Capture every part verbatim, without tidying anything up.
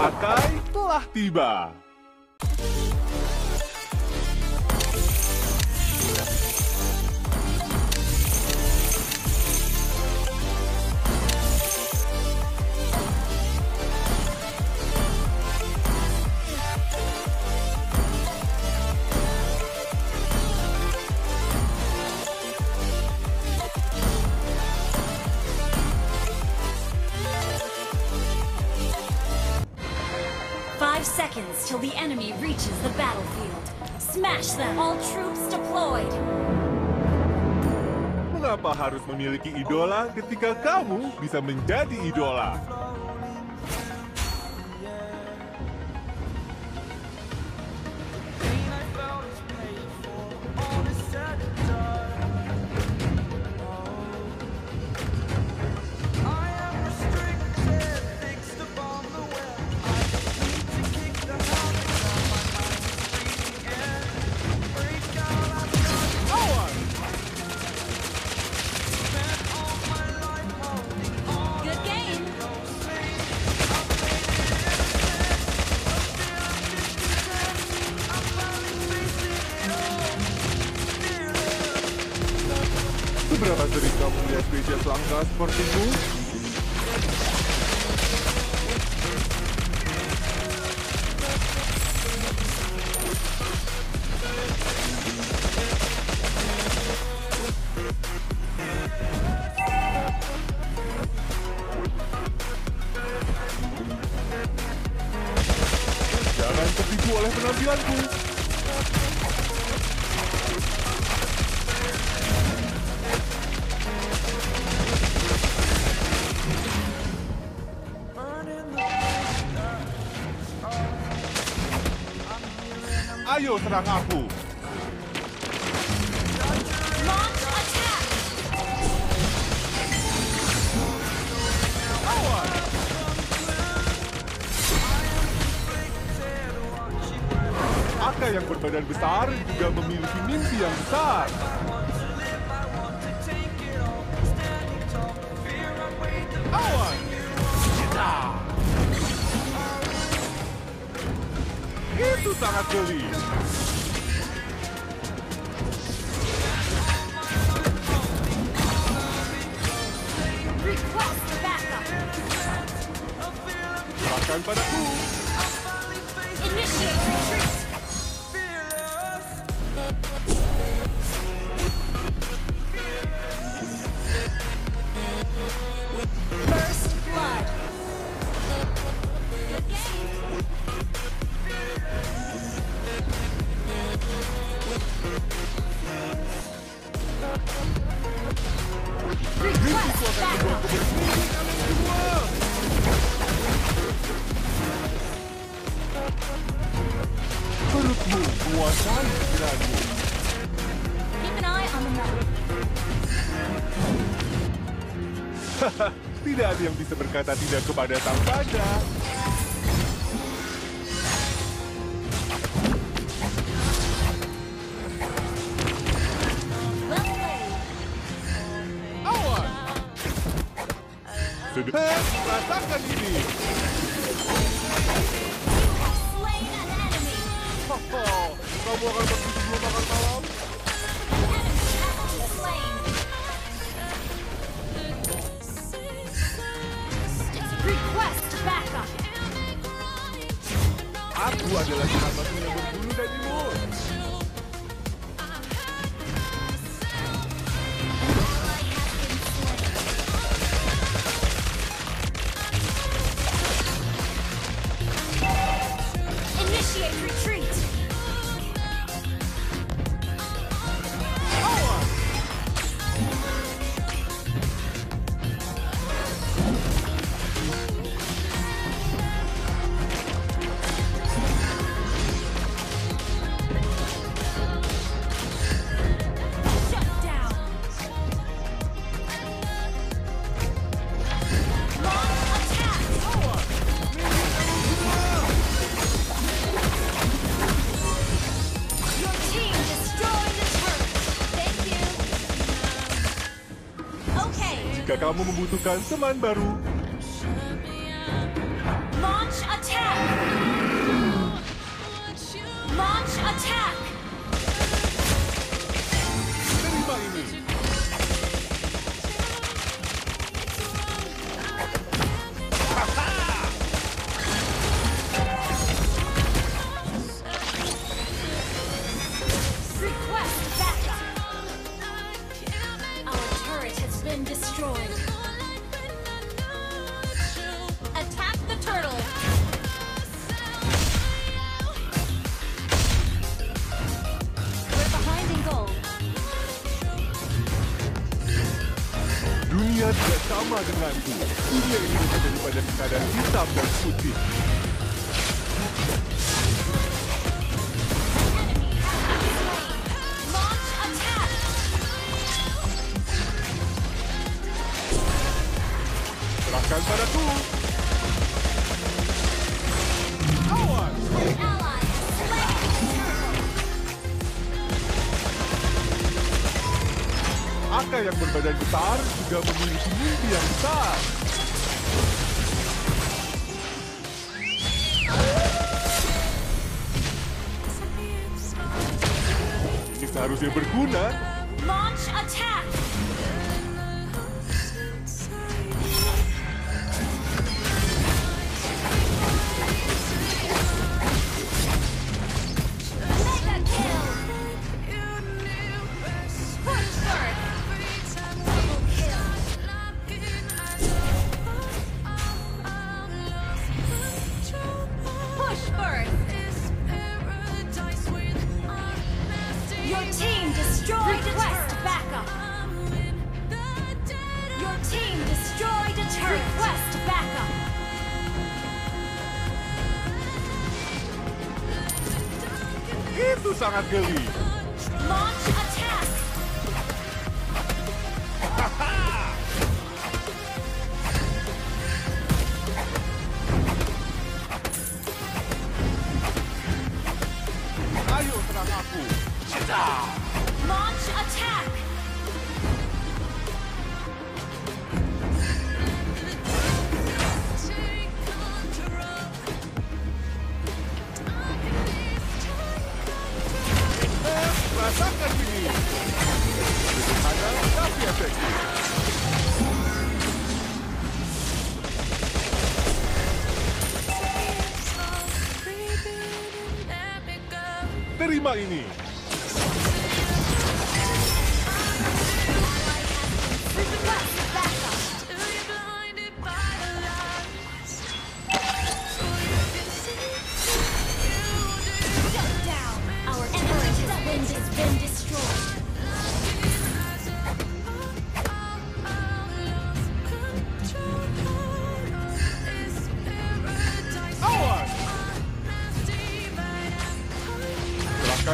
AKAI telah tiba. Five seconds till the enemy reaches the battlefield. Smash them! All troops deployed! Mengapa harus memiliki idola ketika kamu bisa menjadi idola? Berapa sering kamu melihat meja langka seperti itu? Jangan tertipu oleh penampilanku. Ayo serang aku! Launch attack! Power! Aka yang berbadan besar juga memiliki mimpi yang besar. Power! Kita! Itu sangat geli. Serahkan padaku. First blood. Good game. Perutmu kuasai pikiranmu. Keep an eye on the map. Haha, tidak ada yang bisa berkata tidak kepada Sang Raja. Hei, rasakan ini! Oh, kamu akan pergi sebelum makan malam? Aku adalah sahabatmu yang berbulu dan imut. Retreat! kamu membutuhkan teman baru. Launch attack! Launch attack! Terima ini. Tidak sama denganku. Dunia ini lebih daripada sekadar hitam dan putih. Serahkan padaku. A K A I yang berbadan besar juga memiliki mimpi yang besar. Ini seharusnya berguna. Launch attack. Your team destroyed a turret. Backup. Your team destroyed a turret. Request backup. Itu sangat geli. Launch attack. Ayo serang aku. Launch attack! Rasakan ini. Sederhana tapi efektif. Terima ini.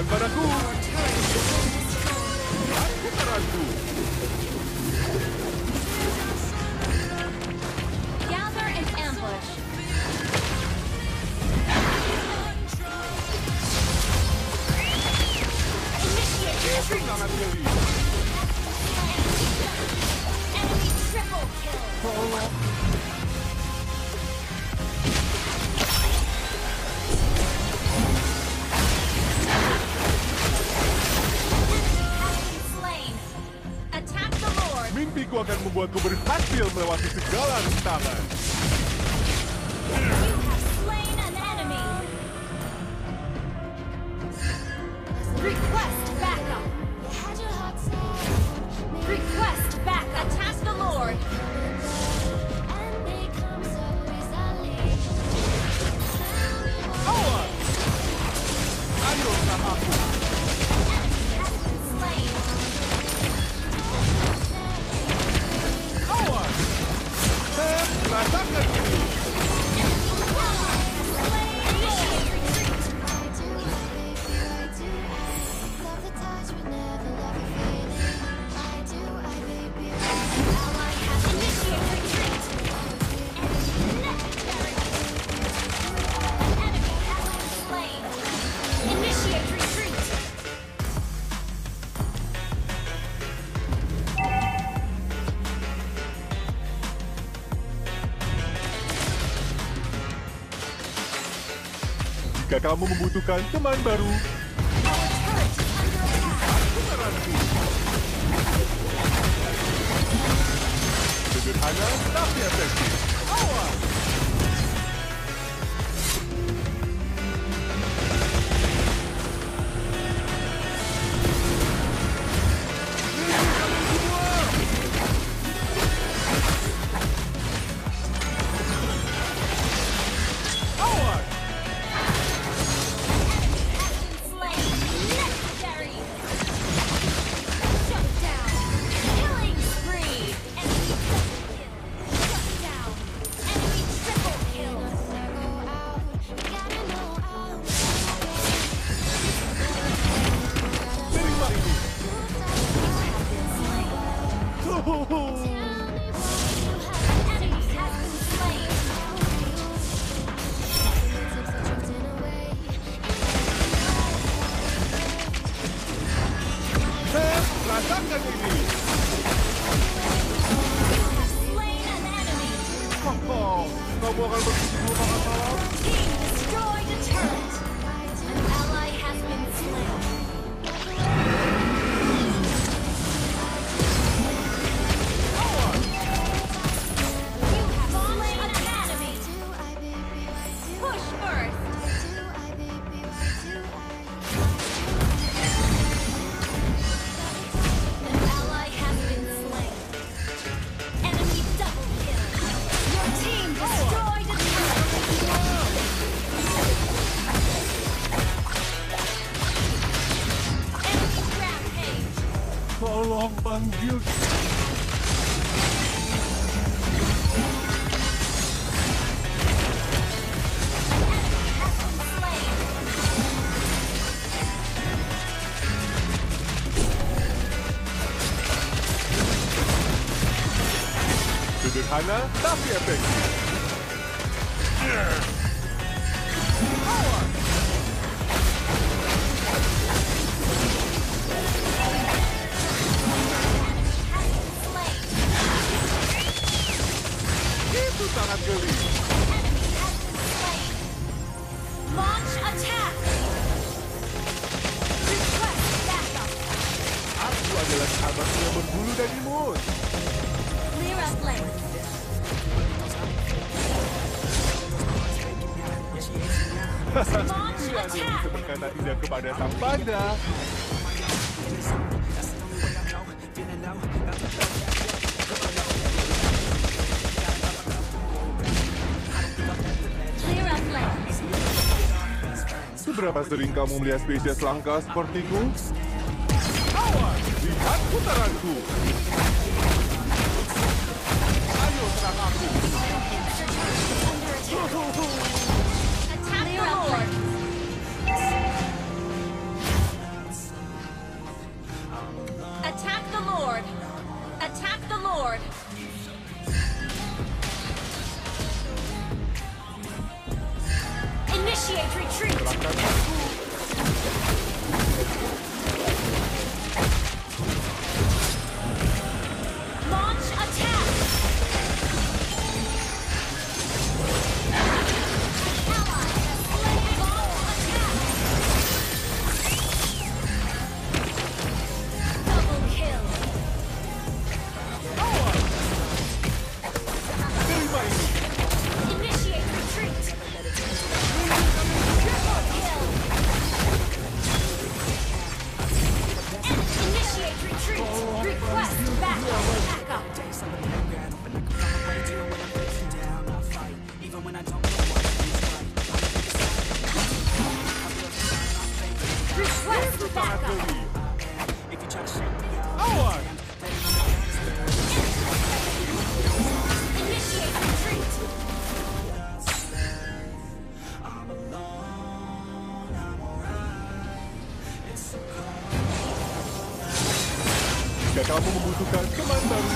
Padaku. Aku padaku. Gather and ambush. Initiate. Enemy triple kill. Roll up. Mimpiku akan membuatku berhasil melewati segala rintangan. Request backup. Request back. Attack the Lord. Awal. Ayo sama aku. Rasakan jika kamu membutuhkan teman baru. Sederhana tapi efektif. Awal. Tolong panggil. Sederhana tapi efektif. Power. Itu sangat geli. Launch attack. Request backup. Aku adalah sahabat yang berbulu dan imut. Clear up lane. Launch attack. Berkata tidak kepada sang panda. Seberapa sering kamu melihat spesies langka sepertiku? Awas! Lihat putaranku! Ayo serang aku! Attack the Lord! Attack the Lord! Initiate retreat. Launch attack. Ally has slain. Launch attack. Double kill. Oh. Initiate retreat. Request back up. Request back up. If you try to shake me out. Initiate retreat. I'm alone, I'm alright. It's so cold. Jika kamu membutuhkan teman baru.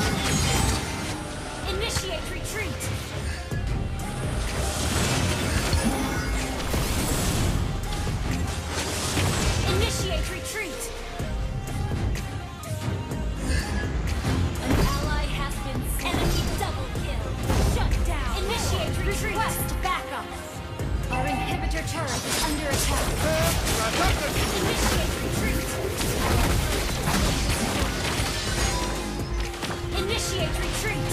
Initiate retreat. Initiate retreat. An ally has been slain. Enemy double kill. Shut down. Initiate retreat. Request backup. Our inhibitor Counter turret is under attack. Initiate retreat. Initiate retreat.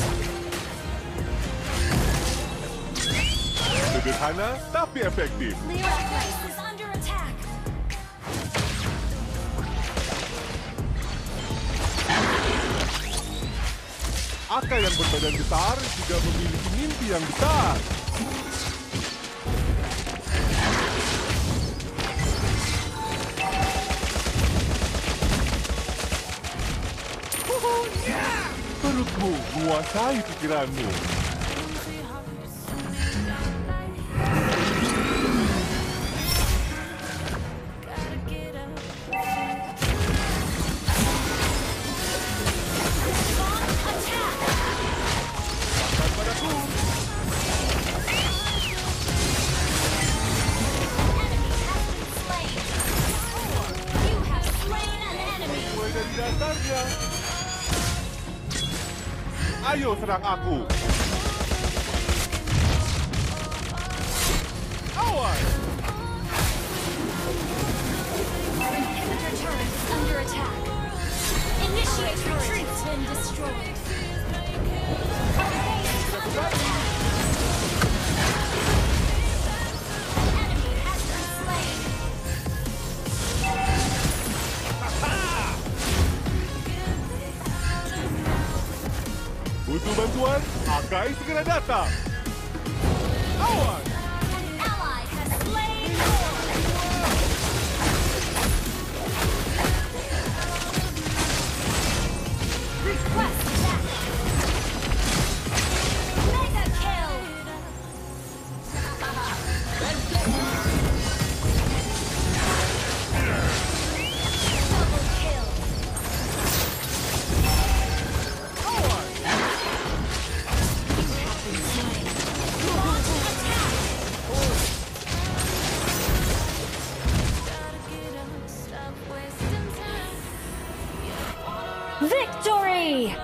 Sederhana tapi efektif. Leon's base is under attack. AKAI yang berbadan besar juga memiliki mimpi yang besar. Perutmu menguasai pikiranmu. Ayo serang aku. Awas. Inhibitor turret is under attack. Initiate retreat. Been destroyed. An enemy has been slain. Butuh bantuan, AKAI segera datang. Awas! An ally has slain. Request attack. Mega kill. Double kill. Victory!